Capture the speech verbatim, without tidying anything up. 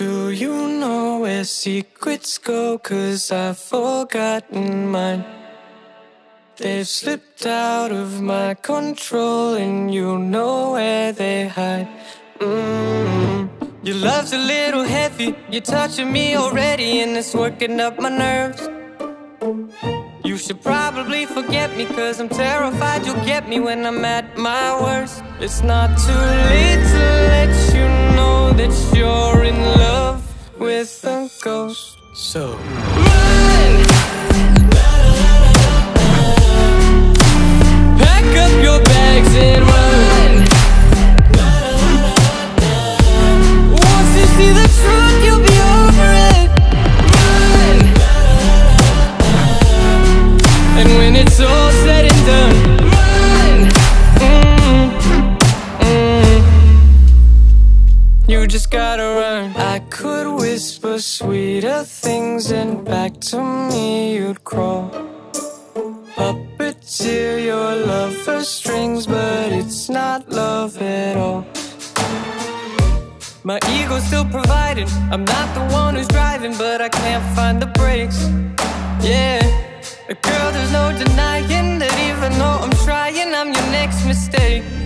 Do you know where secrets go? 'Cause I've forgotten mine. They've slipped out of my control, and you know where they hide. Mm-hmm. Your love's a little heavy, you're touching me already, and it's working up my nerves. You should probably forget me, 'cause I'm terrified you'll get me when I'm at my worst. It's not too late to let you know that you're in love with a ghost. So run! Pack up your bags and run. Once you see the truth, you'll be over it. Run. And when it's all said and done, run. Mm-hmm. Mm-hmm. You just gotta run. I could whisper sweeter things, and back to me you'd crawl. Puppeteer your love for strings, but it's not love at all. My ego's still providing, I'm not the one who's driving, but I can't find the brakes. Yeah, girl, there's no denying that even though I'm trying, I'm your next mistake.